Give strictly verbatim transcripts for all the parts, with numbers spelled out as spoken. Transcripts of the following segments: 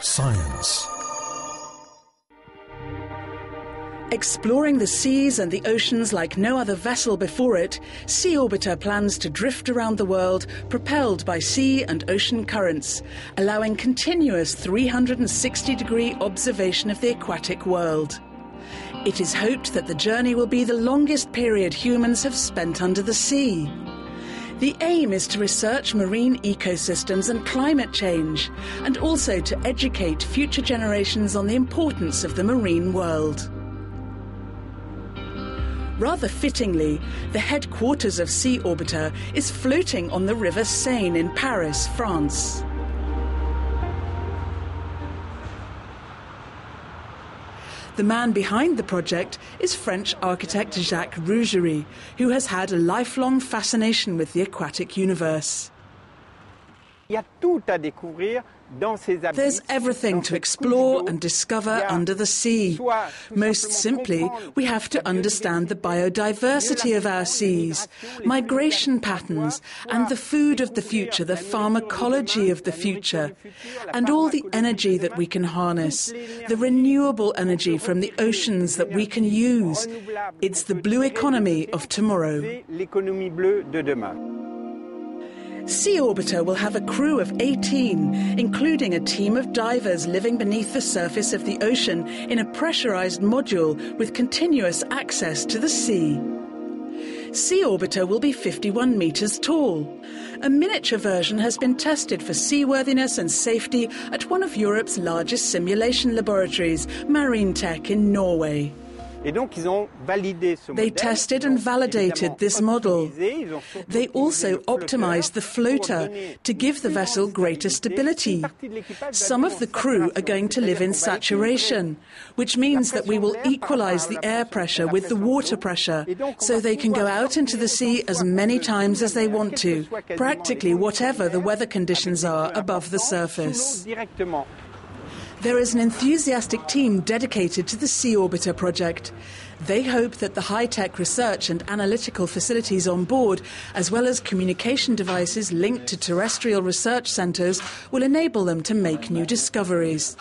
Science. Exploring the seas and the oceans like no other vessel before it, Sea Orbiter plans to drift around the world, propelled by sea and ocean currents, allowing continuous three hundred sixty degree observation of the aquatic world. It is hoped that the journey will be the longest period humans have spent under the sea. The aim is to research marine ecosystems and climate change, and also to educate future generations on the importance of the marine world. Rather fittingly, the headquarters of Sea Orbiter is floating on the River Seine in Paris, France. The man behind the project is French architect Jacques Rougerie, who has had a lifelong fascination with the aquatic universe. There's everything to explore and discover under the sea. Most simply, we have to understand the biodiversity of our seas, migration patterns, and the food of the future, the pharmacology of the future, and all the energy that we can harness, the renewable energy from the oceans that we can use. It's the blue economy of tomorrow. Sea Orbiter will have a crew of eighteen, including a team of divers living beneath the surface of the ocean in a pressurized module with continuous access to the sea. Sea Orbiter will be fifty-one meters tall. A miniature version has been tested for seaworthiness and safety at one of Europe's largest simulation laboratories, Marine Tech in Norway. They tested and validated this model. They also optimized the floater to give the vessel greater stability. Some of the crew are going to live in saturation, which means that we will equalize the air pressure with the water pressure, so they can go out into the sea as many times as they want to, practically whatever the weather conditions are above the surface. There is an enthusiastic team dedicated to the Sea Orbiter project. They hope that the high-tech research and analytical facilities on board, as well as communication devices linked to terrestrial research centres, will enable them to make new discoveries.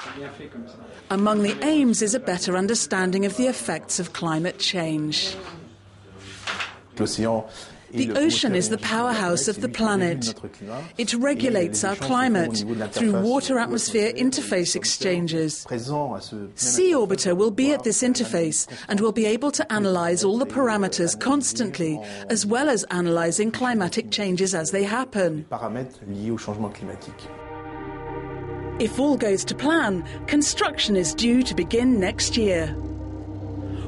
Among the aims is a better understanding of the effects of climate change. The ocean is the powerhouse of the planet. It regulates our climate through water-atmosphere interface exchanges. Sea Orbiter will be at this interface and will be able to analyse all the parameters constantly, as well as analysing climatic changes as they happen. If all goes to plan, construction is due to begin next year.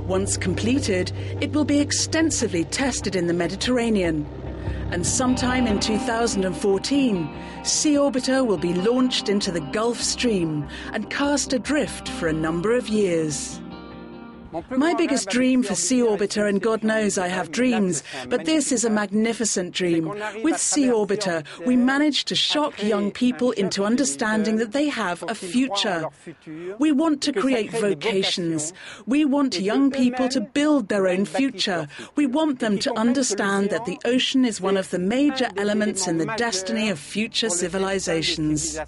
Once completed, it will be extensively tested in the Mediterranean. And sometime in two thousand fourteen, Sea Orbiter will be launched into the Gulf Stream and cast adrift for a number of years. My biggest dream for Sea Orbiter, and God knows I have dreams, but this is a magnificent dream. With Sea Orbiter, we managed to shock young people into understanding that they have a future. We want to create vocations. We want young people to build their own future. We want them to understand that the ocean is one of the major elements in the destiny of future civilizations.